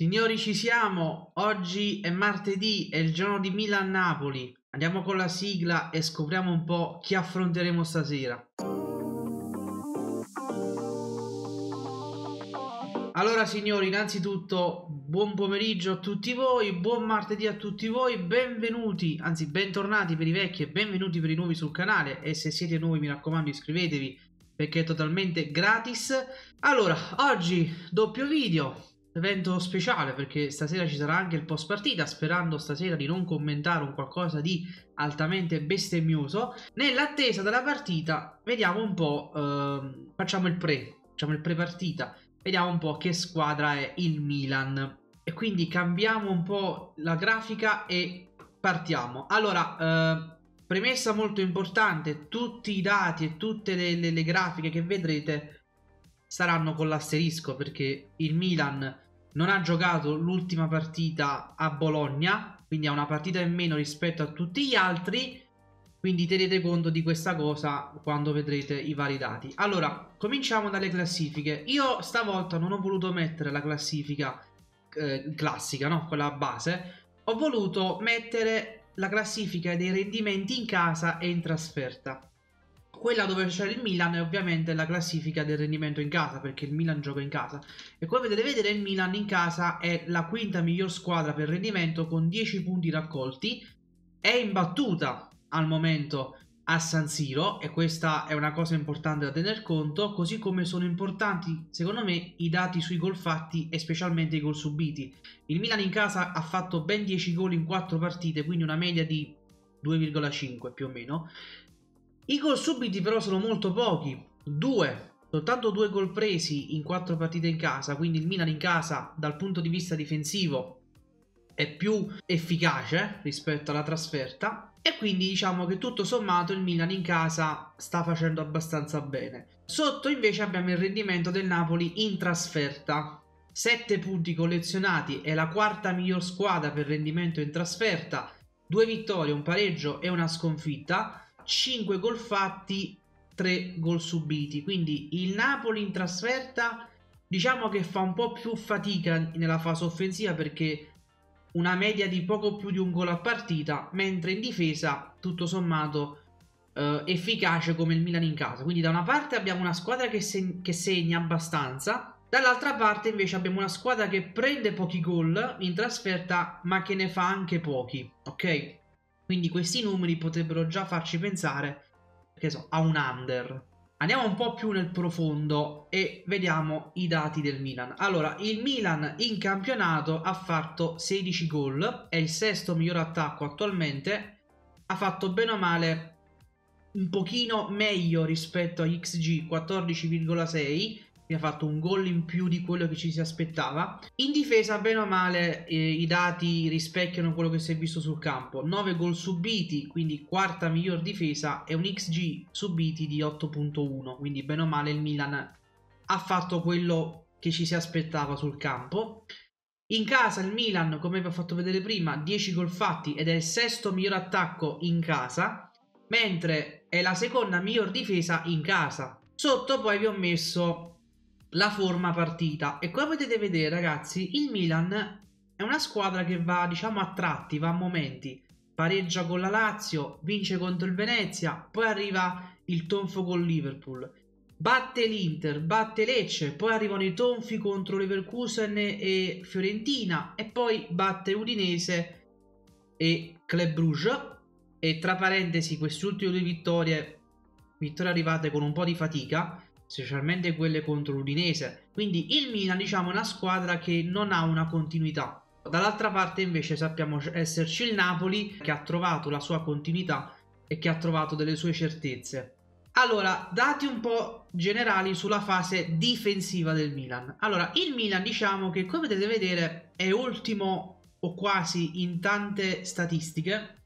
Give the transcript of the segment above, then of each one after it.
Signori, ci siamo, oggi è martedì, è il giorno di Milan-Napoli. Andiamo con la sigla e scopriamo un po' chi affronteremo stasera. Allora signori, innanzitutto buon pomeriggio a tutti voi, buon martedì a tutti voi, benvenuti, anzi bentornati per i vecchi e benvenuti per i nuovi sul canale, e se siete nuovi mi raccomando iscrivetevi perché è totalmente gratis. Allora, oggi doppio video, evento speciale perché stasera ci sarà anche il post partita, sperando stasera di non commentare un qualcosa di altamente bestemmioso. Nell'attesa della partita vediamo un po', facciamo il pre partita, vediamo un po' che squadra è il Milan e quindi cambiamo un po' la grafica e partiamo. Allora, premessa molto importante, tutti i dati e tutte le grafiche che vedrete saranno con l'asterisco perché il Milan non ha giocato l'ultima partita a Bologna, quindi ha una partita in meno rispetto a tutti gli altri, quindi tenete conto di questa cosa quando vedrete i vari dati. Allora, cominciamo dalle classifiche. Io stavolta non ho voluto mettere la classifica classica, no? Quella base, ho voluto mettere la classifica dei rendimenti in casa e in trasferta. Quella dove c'è il Milan è ovviamente la classifica del rendimento in casa, perché il Milan gioca in casa. E come potete vedere, il Milan in casa è la quinta miglior squadra per rendimento con 10 punti raccolti. È imbattuta al momento a San Siro e questa è una cosa importante da tener conto, così come sono importanti secondo me i dati sui gol fatti e specialmente i gol subiti. Il Milan in casa ha fatto ben 10 gol in 4 partite, quindi una media di 2,5 più o meno. I gol subiti però sono molto pochi, soltanto due gol presi in 4 partite in casa, quindi il Milan in casa dal punto di vista difensivo è più efficace rispetto alla trasferta e quindi diciamo che tutto sommato il Milan in casa sta facendo abbastanza bene. Sotto invece abbiamo il rendimento del Napoli in trasferta, 7 punti collezionati, è la quarta miglior squadra per rendimento in trasferta, 2 vittorie, un pareggio e una sconfitta. 5 gol fatti, 3 gol subiti, quindi il Napoli in trasferta diciamo che fa un po' più fatica nella fase offensiva perché una media di poco più di un gol a partita, mentre in difesa tutto sommato efficace come il Milan in casa. Quindi da una parte abbiamo una squadra che segna abbastanza, dall'altra parte invece abbiamo una squadra che prende pochi gol in trasferta ma che ne fa anche pochi, ok? Quindi questi numeri potrebbero già farci pensare, che so, a un under. Andiamo un po' più nel profondo e vediamo i dati del Milan. Allora, il Milan in campionato ha fatto 16 gol, è il sesto miglior attacco attualmente, ha fatto bene o male un pochino meglio rispetto agli XG, 14,6, ha fatto un gol in più di quello che ci si aspettava. In difesa bene o male i dati rispecchiano quello che si è visto sul campo, 9 gol subiti, quindi quarta miglior difesa e un XG subiti di 8.1, quindi bene o male il Milan ha fatto quello che ci si aspettava sul campo. In casa il Milan, come vi ho fatto vedere prima, 10 gol fatti ed è il sesto miglior attacco in casa, mentre è la seconda miglior difesa in casa. Sotto poi vi ho messo la forma partita e come potete vedere ragazzi il Milan è una squadra che va diciamo a tratti, va a momenti, pareggia con la Lazio, vince contro il Venezia, poi arriva il tonfo con Liverpool, batte l'Inter, batte Lecce, poi arrivano i tonfi contro Leverkusen e Fiorentina e poi batte Udinese e Club Brugge, e tra parentesi queste ultime 2 vittorie arrivate con un po' di fatica, specialmente quelle contro l'Udinese. Quindi il Milan diciamo è una squadra che non ha una continuità. Dall'altra parte invece sappiamo esserci il Napoli che ha trovato la sua continuità e che ha trovato delle sue certezze. Allora, dati un po' generali sulla fase difensiva del Milan. Allora, il Milan diciamo che come potete vedere è ultimo o quasi in tante statistiche,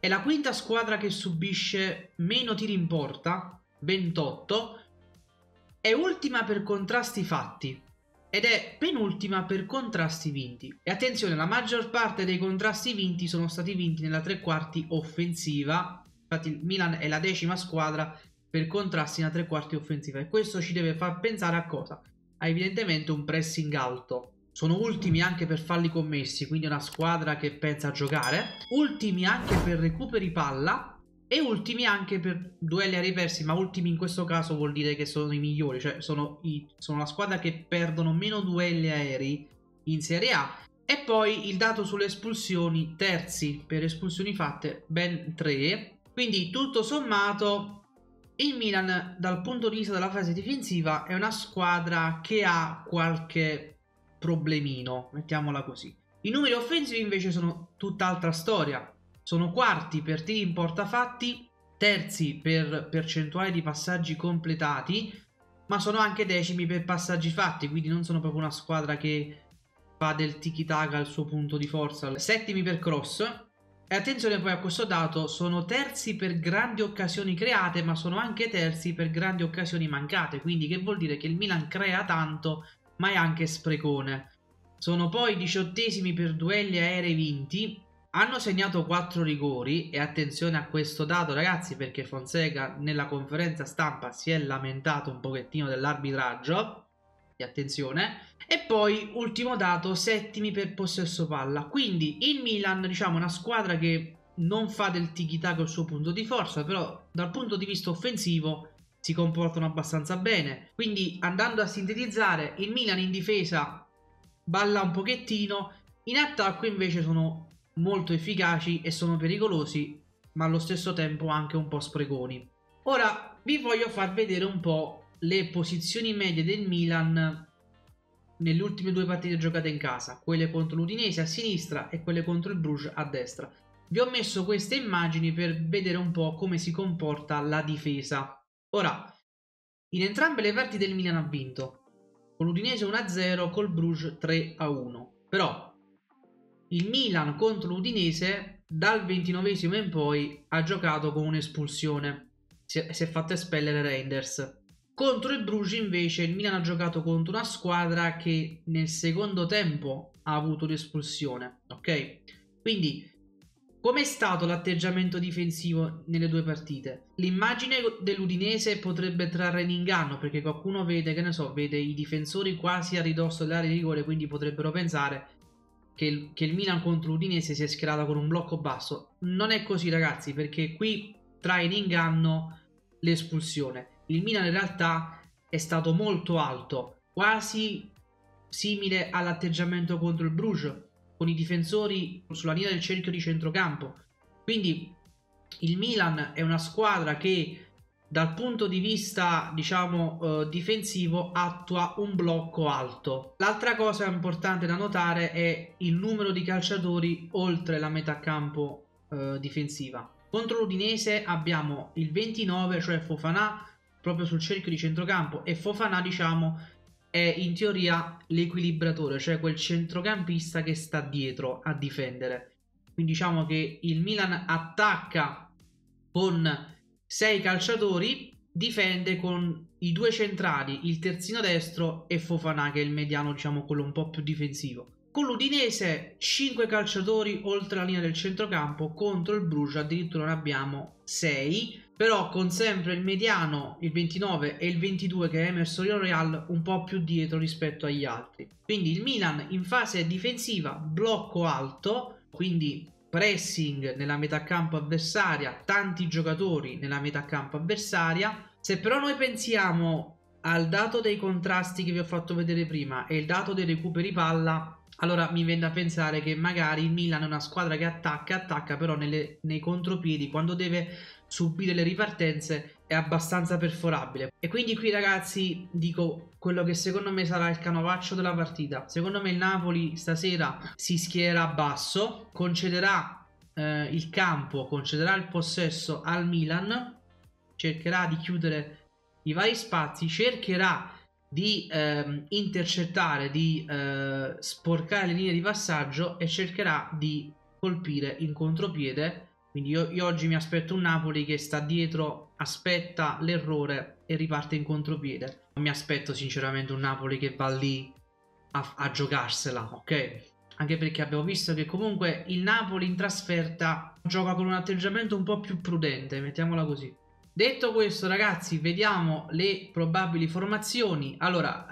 è la quinta squadra che subisce meno tiri in porta, 28, è ultima per contrasti fatti ed è penultima per contrasti vinti. E attenzione, la maggior parte dei contrasti vinti sono stati vinti nella tre quarti offensiva, infatti il Milan è la 10ª squadra per contrasti nella tre quarti offensiva e questo ci deve far pensare a cosa? A evidentemente un pressing alto sono ultimi anche per falli commessi, quindi una squadra che pensa a giocare, ultimi anche per recuperi palla e ultimi anche per duelli a reversi, ma ultimi in questo caso vuol dire che sono i migliori, cioè sono la squadra che perdono meno duelli aerei in Serie A. E poi il dato sulle espulsioni, terzi per espulsioni fatte, ben 3. Quindi tutto sommato il Milan dal punto di vista della fase difensiva è una squadra che ha qualche problemino, mettiamola così. I numeri offensivi invece sono tutt'altra storia. Sono quarti per tiri in porta fatti, terzi per percentuale di passaggi completati, ma sono anche decimi per passaggi fatti, quindi non sono proprio una squadra che fa del tiki-taka al suo punto di forza. Settimi per cross, e attenzione poi a questo dato, sono terzi per grandi occasioni create, ma sono anche terzi per grandi occasioni mancate, quindi che vuol dire che il Milan crea tanto, ma è anche sprecone. Sono poi diciottesimi per duelli aerei vinti. Hanno segnato 4 rigori e attenzione a questo dato ragazzi, perché Fonseca nella conferenza stampa si è lamentato un pochettino dell'arbitraggio, e attenzione. E poi ultimo dato, settimi per possesso palla, quindi il Milan diciamo è una squadra che non fa del tiki-taka il suo punto di forza, però dal punto di vista offensivo si comportano abbastanza bene. Quindi andando a sintetizzare, il Milan in difesa balla un pochettino, in attacco invece sono molto efficaci e sono pericolosi, ma allo stesso tempo anche un po' spreconi. Ora vi voglio far vedere un po' le posizioni medie del Milan nelle ultime 2 partite giocate in casa, quelle contro l'Udinese a sinistra e quelle contro il Bruges a destra. Vi ho messo queste immagini per vedere un po' come si comporta la difesa. Ora, in entrambe le partite il Milan ha vinto, con l'Udinese 1-0, col Bruges 3-1, però il Milan contro l'Udinese dal 29esimo in poi ha giocato con un'espulsione, si è fatto espellere Reinders. Contro il Bruges invece il Milan ha giocato contro una squadra che nel secondo tempo ha avuto l'espulsione, ok? Quindi com'è stato l'atteggiamento difensivo nelle 2 partite? L'immagine dell'Udinese potrebbe trarre in inganno, perché qualcuno vede, che ne so, vede i difensori quasi a ridosso dell'area di rigore, quindi potrebbero pensare che il Milan contro l'Udinese si è schierata con un blocco basso. Non è così ragazzi, perché qui trae in inganno l'espulsione. Il Milan in realtà è stato molto alto, quasi simile all'atteggiamento contro il Bruges, con i difensori sulla linea del cerchio di centrocampo. Quindi il Milan è una squadra che dal punto di vista diciamo difensivo attua un blocco alto. L'altra cosa importante da notare è il numero di calciatori oltre la metà campo difensiva. Contro l'Udinese abbiamo il 29, cioè Fofana proprio sul cerchio di centrocampo, e Fofana diciamo è in teoria l'equilibratore, cioè quel centrocampista che sta dietro a difendere. Quindi diciamo che il Milan attacca con 6 calciatori, difende con i 2 centrali, il terzino destro e Fofana che è il mediano, diciamo quello un po' più difensivo. Con l'Udinese 5 calciatori oltre la linea del centrocampo, contro il Bruges addirittura ne abbiamo 6, però con sempre il mediano, il 29 e il 22 che è Emerson Royal, un po' più dietro rispetto agli altri. Quindi il Milan in fase difensiva blocco alto, quindi pressing nella metà campo avversaria, tanti giocatori nella metà campo avversaria. Se però noi pensiamo al dato dei contrasti che vi ho fatto vedere prima e il dato dei recuperi palla, allora mi viene da pensare che magari il Milan è una squadra che attacca però nei contropiedi, quando deve subire le ripartenze è abbastanza perforabile. E quindi qui ragazzi dico quello che secondo me sarà il canovaccio della partita. Secondo me il Napoli stasera si schiererà basso, concederà il campo, concederà il possesso al Milan, cercherà di chiudere i vari spazi, cercherà di intercettare, di sporcare le linee di passaggio e cercherà di colpire in contropiede. Quindi io oggi mi aspetto un Napoli che sta dietro, aspetta l'errore e riparte in contropiede. Non mi aspetto sinceramente un Napoli che va lì a giocarsela, ok? Anche perché abbiamo visto che comunque il Napoli in trasferta gioca con un atteggiamento un po' più prudente, mettiamola così. Detto questo ragazzi, vediamo le probabili formazioni. Allora,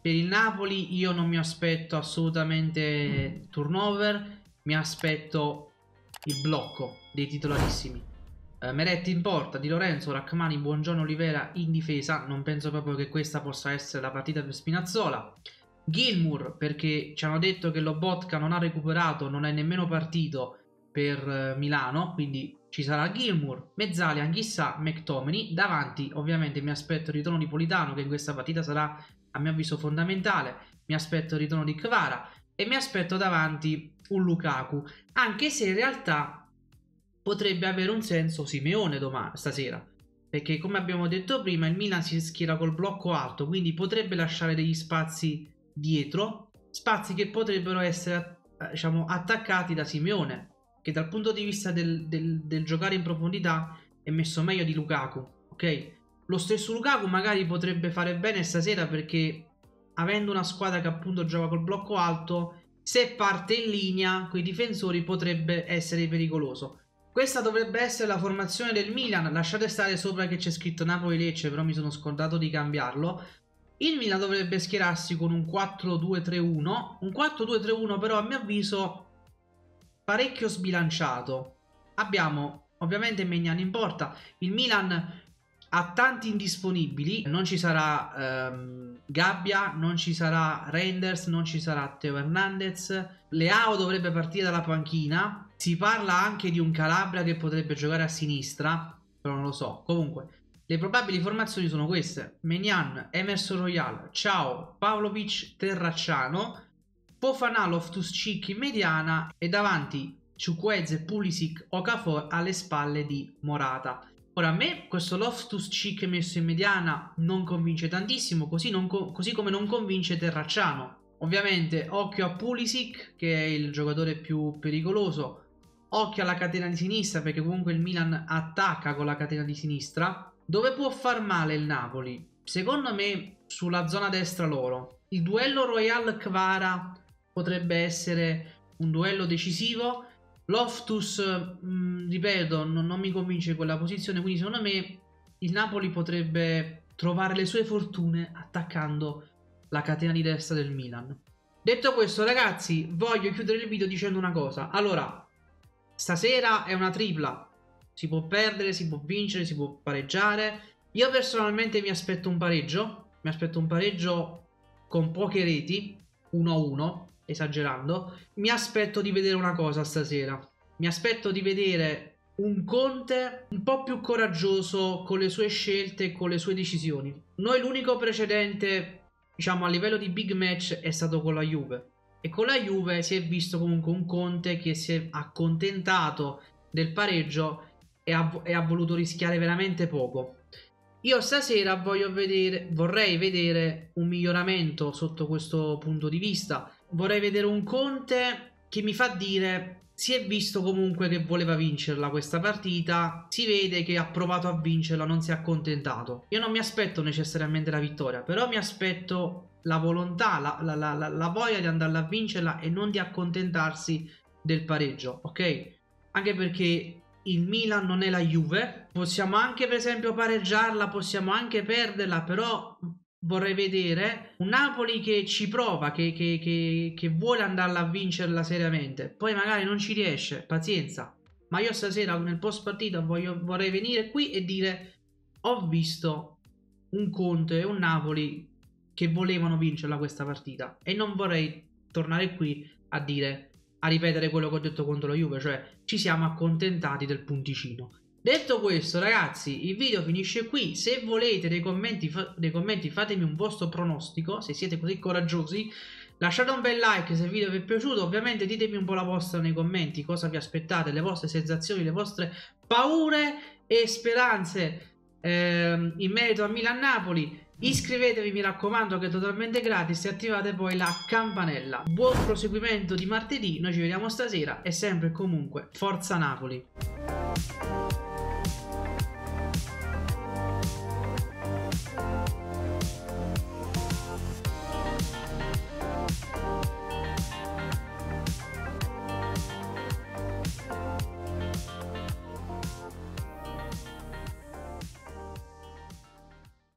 Per il Napoli io non mi aspetto assolutamente turnover, mi aspetto il blocco dei titolarissimi. Meret in porta, Di Lorenzo, Rrahmani, Buongiorno, Olivera in difesa. Non penso proprio che questa possa essere la partita per Spinazzola. Gilmour, perché ci hanno detto che Lobotka non ha recuperato, non è nemmeno partito per Milano, quindi ci sarà Gilmour. Mezzalia, chissà, McTominay. Davanti ovviamente mi aspetto il ritorno di Politano, che in questa partita sarà a mio avviso fondamentale. Mi aspetto il ritorno di Kvara e mi aspetto davanti un Lukaku, anche se in realtà potrebbe avere un senso Simeone domani, stasera, perché come abbiamo detto prima il Milan si schiera col blocco alto, quindi potrebbe lasciare degli spazi dietro, spazi che potrebbero essere, diciamo, attaccati da Simeone, che dal punto di vista del giocare in profondità è messo meglio di Lukaku, ok? Lo stesso Lukaku magari potrebbe fare bene stasera, perché avendo una squadra che appunto gioca col blocco alto, se parte in linea coi difensori potrebbe essere pericoloso. Questa dovrebbe essere la formazione del Milan. Lasciate stare sopra che c'è scritto Napoli-Lecce, però mi sono scordato di cambiarlo. Il Milan dovrebbe schierarsi con un 4-2-3-1, un 4-2-3-1 però a mio avviso parecchio sbilanciato. Abbiamo ovviamente Maignan in porta, il Milan ha tanti indisponibili, non ci sarà Gabbia, non ci sarà Reinders, non ci sarà Theo Hernandez. Leao dovrebbe partire dalla panchina, si parla anche di un Calabria che potrebbe giocare a sinistra, però non lo so. Comunque le probabili formazioni sono queste: Maignan, Emerson Royal, Ciao, Pavlovic, Terracciano, Fofana, Loftus-Cheek in mediana e davanti Chukwueze, Pulisic, Okafor alle spalle di Morata. Ora a me questo Loftus-Cheek messo in mediana non convince tantissimo, così come non convince Terracciano. Ovviamente occhio a Pulisic, che è il giocatore più pericoloso, occhio alla catena di sinistra, perché comunque il Milan attacca con la catena di sinistra. Dove può far male il Napoli? Secondo me sulla zona destra loro. Il duello Royal-Kvara potrebbe essere un duello decisivo. Loftus, ripeto, non mi convince quella posizione, quindi secondo me il Napoli potrebbe trovare le sue fortune attaccando la catena di destra del Milan. Detto questo, ragazzi, voglio chiudere il video dicendo una cosa. Allora, stasera è una tripla, si può perdere, si può vincere, si può pareggiare. Io personalmente mi aspetto un pareggio, con poche reti, 1-1, esagerando. Mi aspetto di vedere una cosa stasera, mi aspetto di vedere un Conte un po' più coraggioso con le sue scelte e con le sue decisioni. Noi l'unico precedente, diciamo, a livello di big match è stato con la Juve, e con la Juve si è visto comunque un Conte che si è accontentato del pareggio e ha voluto rischiare veramente poco. Io stasera vorrei vedere un miglioramento sotto questo punto di vista. Vorrei vedere un Conte che mi fa dire: si è visto comunque che voleva vincerla questa partita, si vede che ha provato a vincerla, non si è accontentato. Io non mi aspetto necessariamente la vittoria, però mi aspetto la volontà, la voglia di andarla a vincerla e non di accontentarsi del pareggio, ok? Anche perché il Milan non è la Juve, possiamo anche per esempio pareggiarla, possiamo anche perderla, però vorrei vedere un Napoli che ci prova, che vuole andarla a vincerla seriamente. Poi magari non ci riesce, pazienza, ma io stasera nel post partita vorrei venire qui e dire: ho visto un Conte e un Napoli che volevano vincerla questa partita, e non vorrei tornare qui a ripetere quello che ho detto contro la Juve, cioè ci siamo accontentati del punticino. Detto questo, ragazzi, il video finisce qui. Se volete dei commenti fatemi un vostro pronostico, se siete così coraggiosi. Lasciate un bel like se il video vi è piaciuto, ovviamente ditemi un po' la vostra nei commenti, cosa vi aspettate, le vostre sensazioni, le vostre paure e speranze in merito a Milan-Napoli. Iscrivetevi, mi raccomando, che è totalmente gratis, e attivate poi la campanella. Buon proseguimento di martedì, noi ci vediamo stasera e sempre e comunque Forza Napoli!